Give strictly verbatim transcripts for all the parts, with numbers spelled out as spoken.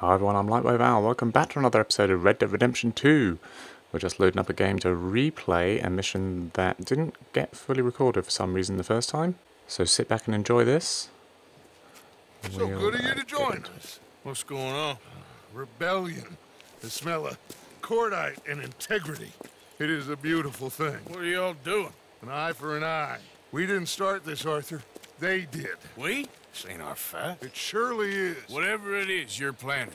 Hi everyone, I'm Lightwave Al. Welcome back to another episode of Red Dead Redemption two. We're just loading up a game to replay a mission that didn't get fully recorded for some reason the first time. So sit back and enjoy this. So we'll good of you to join us. What's going on? Rebellion. The smell of cordite and integrity. It is a beautiful thing. What are y'all doing? An eye for an eye. We didn't start this, Arthur. They did. We? This ain't our fight. It surely is. Whatever it is you're planning,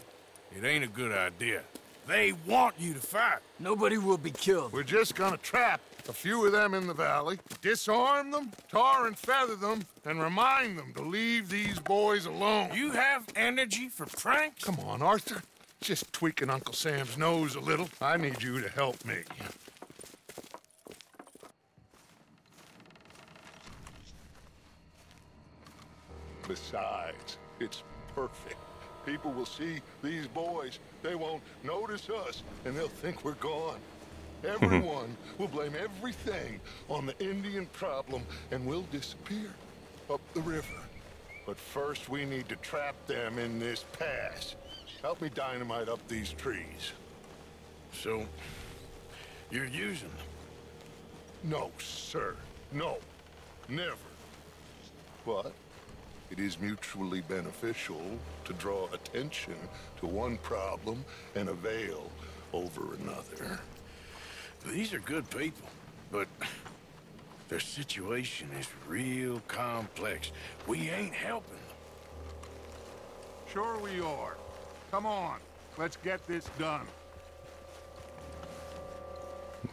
it ain't a good idea. They want you to fight. Nobody will be killed. We're just gonna trap a few of them in the valley, disarm them, tar and feather them, and remind them to leave these boys alone. You have energy for pranks? Come on, Arthur. Just tweaking Uncle Sam's nose a little. I need you to help me. Besides, it's perfect. People will see these boys, they won't notice us, and they'll think we're gone. Everyone will blame everything on the Indian problem, and we'll disappear up the river. But first, we need to trap them in this pass. Help me dynamite up these trees. So, you're using them? No, sir. No. Never. But it is mutually beneficial to draw attention to one problem and avail over another. These are good people, but their situation is real complex. We ain't helping them. Sure we are. Come on, let's get this done.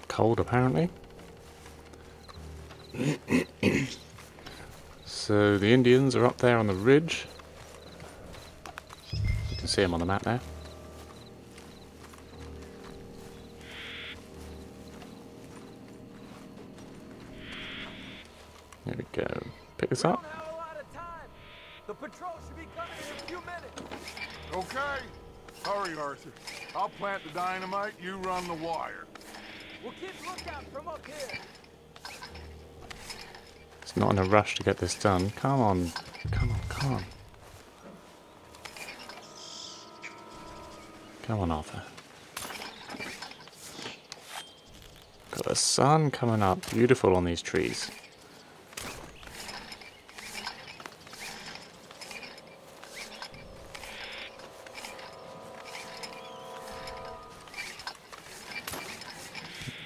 Cold, apparently. So the Indians are up there on the ridge. You can see them on the map there. There we go. Pick this up. The patrol should be coming in a few minutes. Okay. Hurry, Arthur. I'll plant the dynamite, you run the wire. We'll keep lookout from up here. Not in a rush to get this done. Come on, come on, come on. Come on, Arthur. Got the sun coming up. Beautiful on these trees.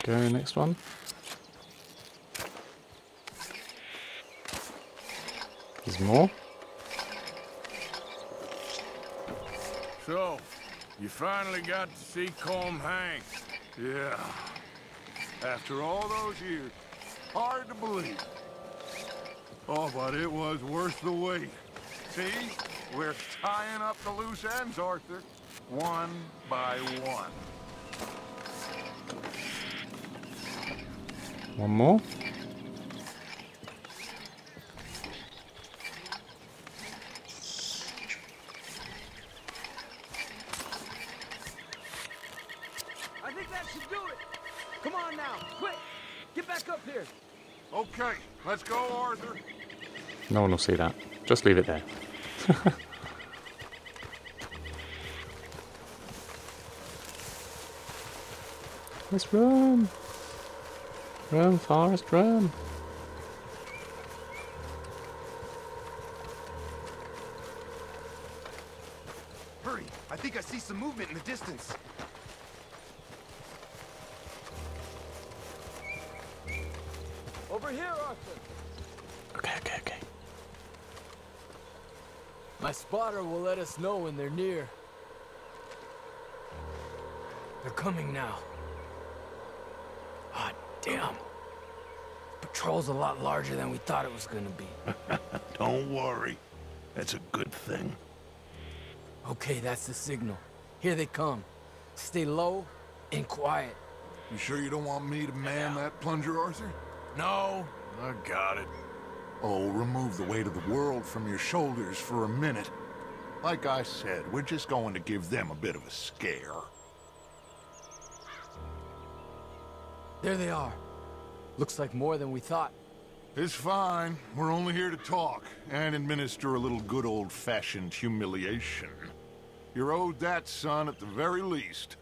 Go, next one. There's more. So, you finally got to see Colm Hanks. Yeah. After all those years, hard to believe. Oh, but it was worth the wait. See? We're tying up the loose ends, Arthur. One by one. One more. Okay, let's go, Arthur. No one will see that. Just leave it there. Let's run. Run, Forest, run. Hurry, I think I see some movement in the distance. Over here, Arthur. Okay, okay, okay. My spotter will let us know when they're near. They're coming now. Ah, damn. The patrol's a lot larger than we thought it was gonna be. Don't worry. That's a good thing. Okay, that's the signal. Here they come. Stay low and quiet. You sure you don't want me to man that plunger, Arthur? No, I got it. Oh, remove the weight of the world from your shoulders for a minute. Like I said, we're just going to give them a bit of a scare. There they are. Looks like more than we thought. It's fine. We're only here to talk and administer a little good old-fashioned humiliation. You're owed that, son, at the very least.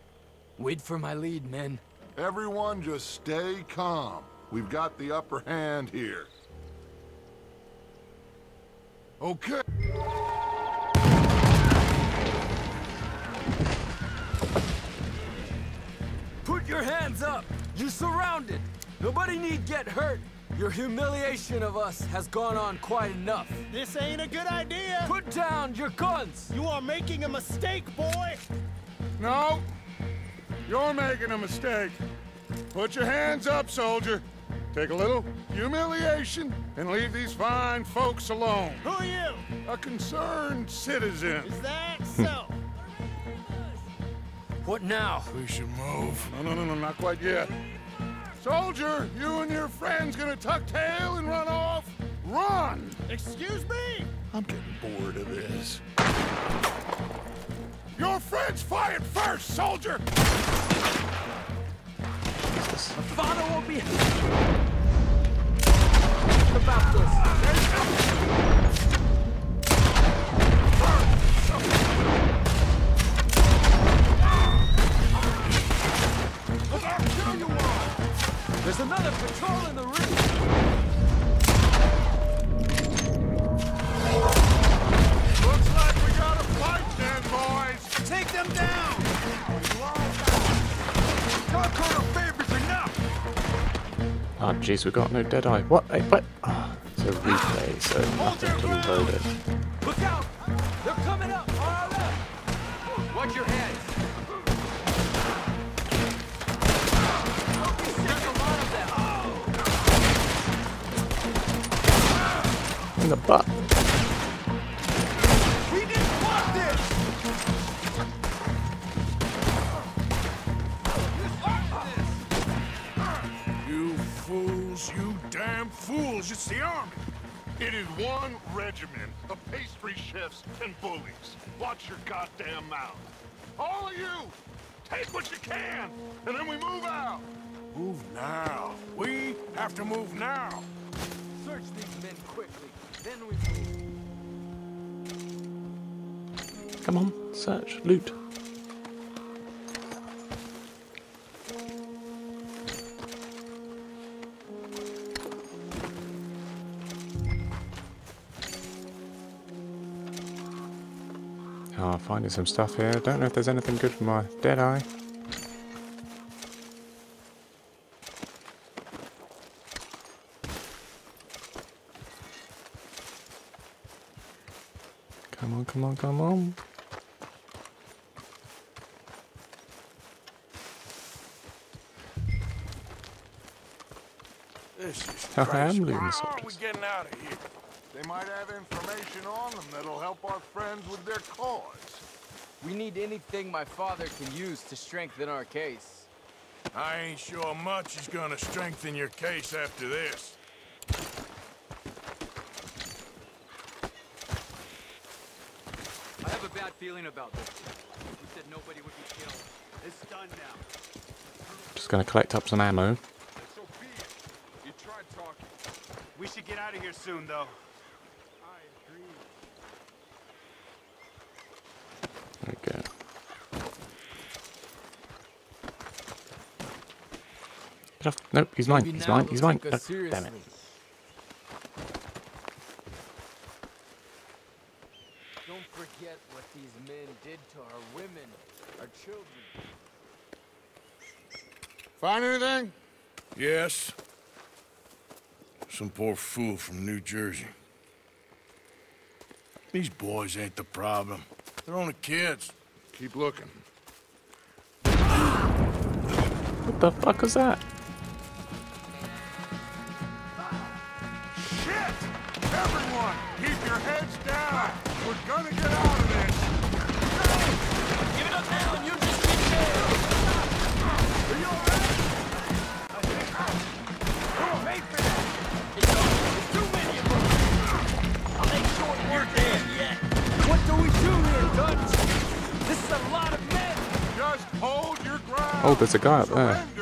Wait for my lead, men. Everyone just stay calm. We've got the upper hand here. Okay. Put your hands up. You're surrounded. Nobody need get hurt. Your humiliation of us has gone on quite enough. This ain't a good idea. Put down your guns. You are making a mistake, boy. No. You're making a mistake. Put your hands up, soldier. Take a little humiliation and leave these fine folks alone. Who are you? A concerned citizen. Is that so? What now? We should move. No, no, no, no, not quite yet. Soldier, you and your friends gonna tuck tail and run off? Run! Excuse me? I'm getting bored of this. Your friends fired first, soldier! My father won't be about this. I'll kill you all. There's another patrol in the ring. Looks like we got a fight then, boys. Take them down. Conquer a Ah, oh, jeez, we got no dead eye. What? Hey, what? Oh, it's a replay, so nothing to reload it. Look out! They're coming up on our left! Watch your heads! Oh, in the butt. We didn't want this! You fools, you damn fools, it's the army. It is one regiment of pastry chefs and bullies. Watch your goddamn mouth. All of you, take what you can, and then we move out. Move now. We have to move now. Search these men quickly, then we move. Come on, search, loot. Oh, finding some stuff here. Don't know if there's anything good for my dead eye. Come on, come on, come on. This is how I am leaving the are we getting out of here? They might have information on them that'll help our friends with their cause. We need anything my father can use to strengthen our case. I ain't sure much is gonna strengthen your case after this. I have a bad feeling about this. We said nobody would be killed. It's done now. Just gonna collect up some ammo. So be it. You tried talking. We should get out of here soon, though. Okay. Get off. Nope, he's mine. He's mine. He's mine. Like oh, damn it. Don't forget what these men did to our women, our children. Find anything? Yes. Some poor fool from New Jersey. These boys ain't the problem. They're only kids. Keep looking. What the fuck is that? Shit! Everyone, keep your heads down. We're gonna get out of this. Give it up now, and you just keep there. Are you alright? I think I'm. Wait for that. It's over. It's too many of them. I'll make sure it works. You're dead yet. What do we do here, Dutch? This is a lot of men. Just hold your ground. Oh, there's a guy up there. Wait,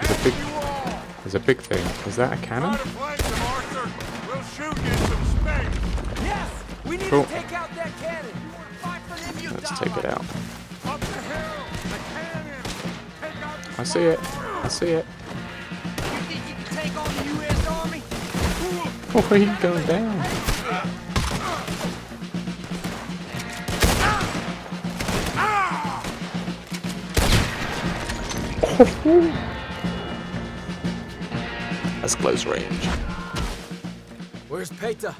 there's a big, there's a big thing. Is that a cannon? We'll shoot you some space. Yes, we need cool. to take out that cannon. You want to fight for them, you Let's take it out. I see it. I see it. Oh, he goes down. That's close range. Where's Peter?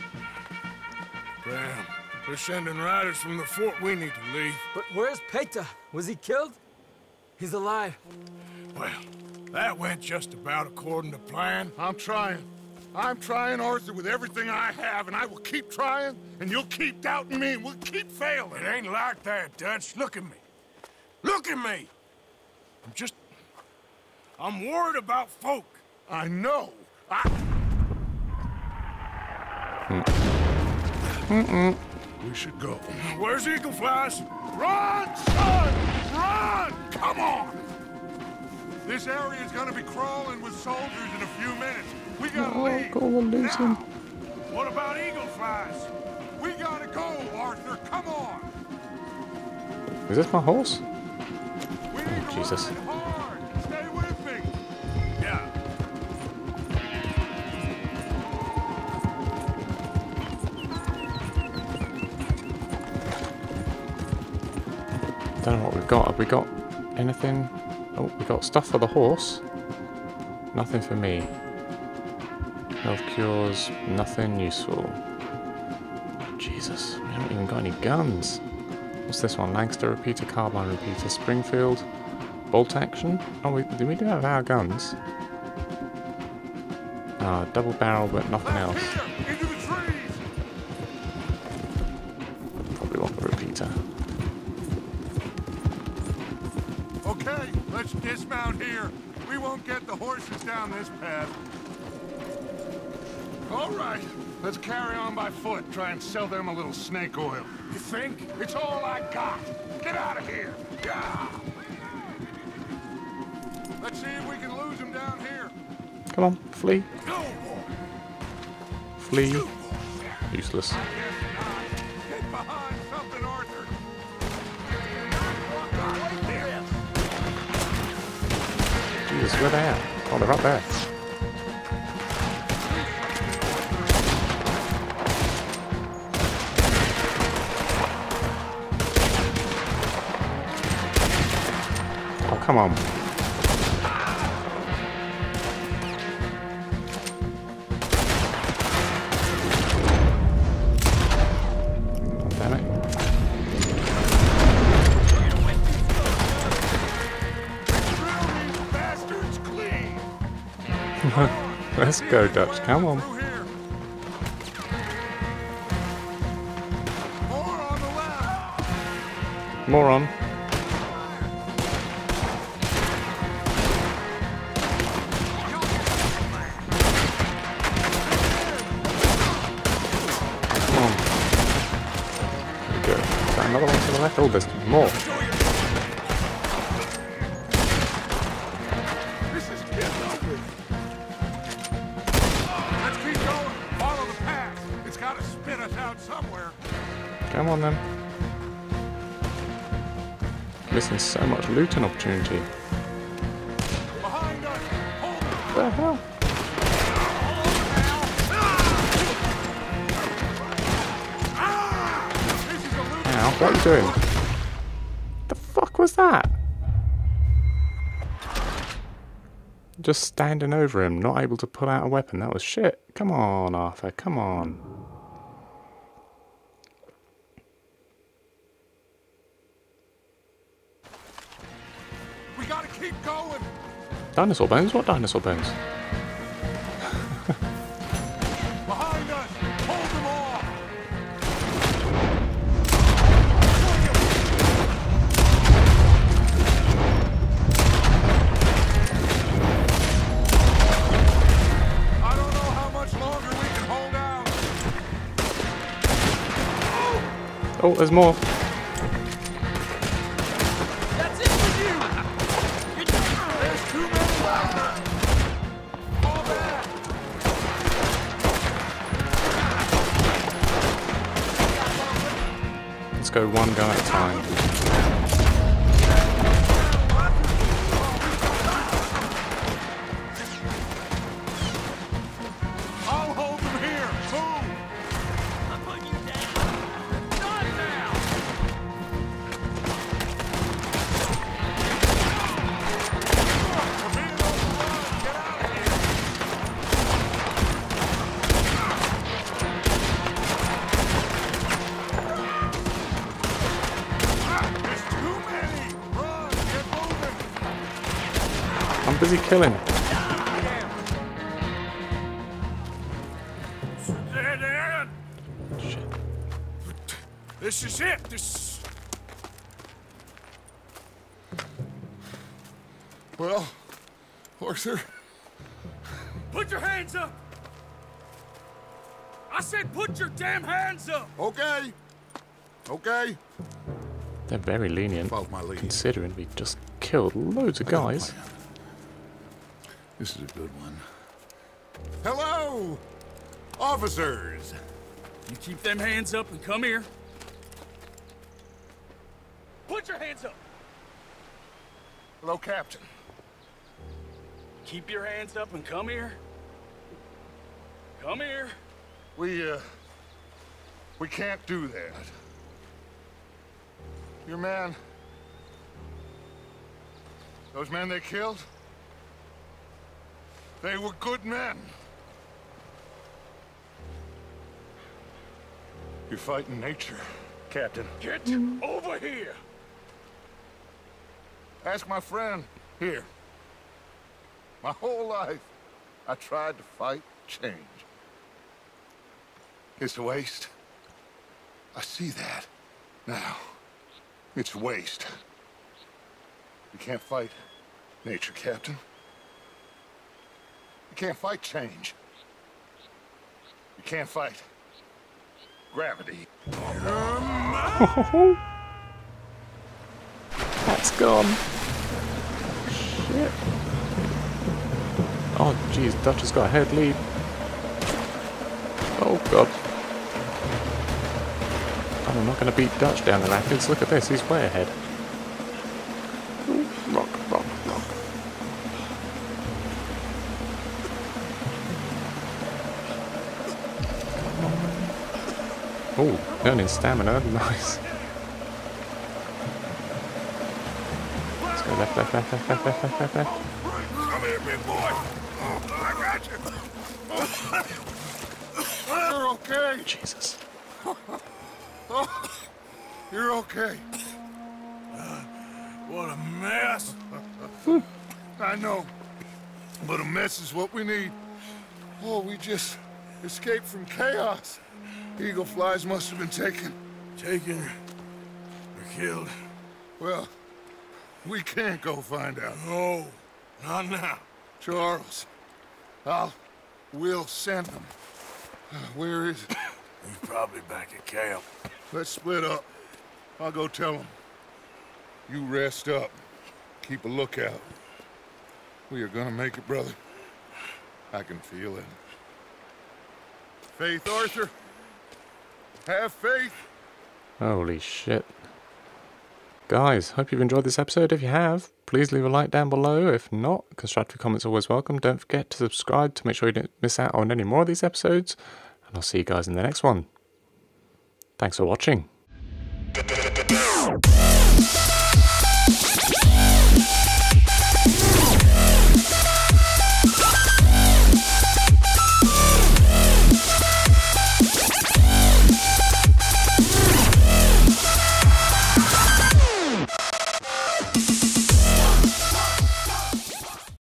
Damn. We're sending riders from the fort. We need to leave. But where's Peter? Was he killed? He's alive. Well, that went just about according to plan. I'm trying. I'm trying, Arthur, with everything I have, and I will keep trying, and you'll keep doubting me, and we'll keep failing. It ain't like that, Dutch. Look at me. Look at me! I'm just... I'm worried about folk. I know. I... Mm-mm. We should go. Where's Eagle Flies? Run, son! Run! Come on! This area is gonna be crawling with soldiers in a few minutes. We gotta oh, leave. Go on, now, what about Eagle Flies? We gotta go, Arthur. Come on. Is this my horse? We need oh, to Jesus. Run hard. Stay with me. Yeah. Don't know what we've got. Have we got anything? Oh, we got stuff for the horse. Nothing for me. Health cures. Nothing useful. Jesus, we haven't even got any guns. What's this one? Lancaster repeater, carbine repeater, Springfield, bolt action. Oh, we do we do have our guns? Ah, oh, double barrel, but nothing else. Probably want the repeater. Okay, let's dismount here. We won't get the horses down this path. All right, let's carry on by foot. Try and sell them a little snake oil. You think? It's all I got. Get out of here. Yeah. Let's see if we can lose them down here. Come on, flee. Go, flee. Go, useless. Get behind something, Arthur. Jesus, where they are? Oh, they're up there. Oh, come on. Oh, damn it. Let's go, Dutch. Come on. More on. Come on. There we go. Is that another one to the left? Oh, there's more. Come on then. Missing so much looting opportunity. Behind us. Hold the the hell? Ow, what are you doing? The fuck was that? Just standing over him, not able to pull out a weapon. That was shit. Come on, Arthur, come on. Dinosaur bones? What dinosaur bones? Behind us! Hold them off! I don't know how much longer we can hold out. Oh, oh there's more. go one guy at a time. I'll hold him here. Move! I'm putting you down. Not I'm busy killing. Shit. This is it. This. Well, Arthur. Put your hands up. I said, put your damn hands up. Okay. Okay. They're very lenient, considering we just killed loads of guys. This is a good one. Hello, officers. You keep them hands up and come here. Put your hands up. Hello, Captain. Keep your hands up and come here. Come here. We, uh, we can't do that. Your man, those men they killed, they were good men. You're fighting nature, Captain. Get mm-hmm. over here! Ask my friend here. My whole life, I tried to fight change. It's a waste. I see that now. It's waste. You can't fight nature, Captain. You can't fight change. You can't fight gravity. That's gone. Shit. Oh, jeez, Dutch has got a head lead. Oh, God. I'm not going to beat Dutch down the rapids. Look at this, he's way ahead. Rock, rock, rock. Oh, earning stamina, nice. Let's go left, left, left, left, left, left, left, left. Come here, big boy. I got you. You're okay. Jesus. You're okay. Uh, what a mess. I know. But a mess is what we need. Oh, we just escaped from chaos. Eagle Flies must have been taken. Taken or killed. Well, we can't go find out. No, not now. Charles, I'll... we'll send them. Uh, where is it? He's probably back at camp. Let's split up. I'll go tell him. You rest up. Keep a lookout. We are gonna make it, brother. I can feel it. Faith, Arthur. Have faith. Holy shit. Guys, hope you've enjoyed this episode. If you have, please leave a like down below. If not, constructive comments are always welcome. Don't forget to subscribe to make sure you don't miss out on any more of these episodes. And I'll see you guys in the next one. Thanks for watching.